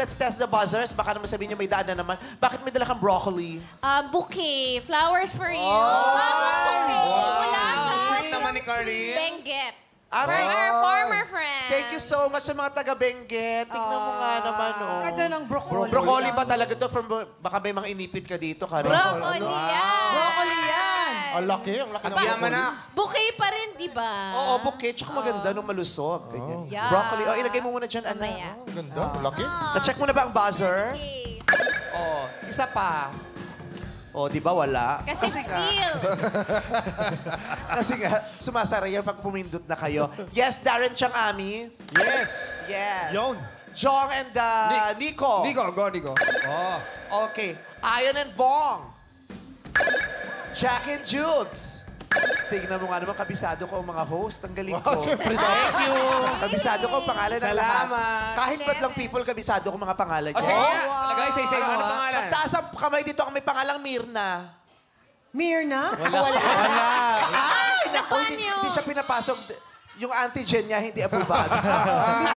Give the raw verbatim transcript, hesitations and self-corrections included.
let's test the buzzers. Baka naman sabihin niyo may daan na naman. Bakit may dala kang broccoli? Uh, bouquet. Flowers for you. Oh! Bagong bouquet. Wow. Mula sa Benguet. For our former friends. Thank you so much sa mga taga-Benguet. Tingnan mo nga naman, oh. Kada ng broccoli. Broccoli ba talaga to? From, baka may mga inipit ka dito, Karylle. Broccoli yan. Broccoli yan. Ang laki. Ang laki ng broccoli. Bouquet pa rin, di ba? Oo, bouquet. Tsaka maganda nung malusog. Broccoli. Oh, ilagay mo muna dyan, ano. Ang ganda. Ang laki. Na-check mo na ba ang buzzer? Oh, isa pa. O, oh, di ba wala? Kasi, Kasi still. Nga, Kasi nga, sumasara yan pag pumindot na kayo. Yes, Darren Chiang, Ami. Yes. Yes. John. John and uh, Nick. Nico. Nico, go, Nico. Oh. Okay. Ion and Vong. Jack and Jules. Tingnan mo nga naman, kabisado ko ang mga host. Ang galing ko. Wow, siyempre. Thank you. Kabisado ko ang pangalan ng lahat. Salamat. Kahit ba't lang people, kabisado ko mga pangalan niyo. O, sige. Lagay sa isa yung mga pangalan. Magtaas ang kamay dito ang may pangalang Myrna. Myrna? Wala. Wala. Ay, naku, hindi siya pinapasok. Yung antigen niya, hindi abubado.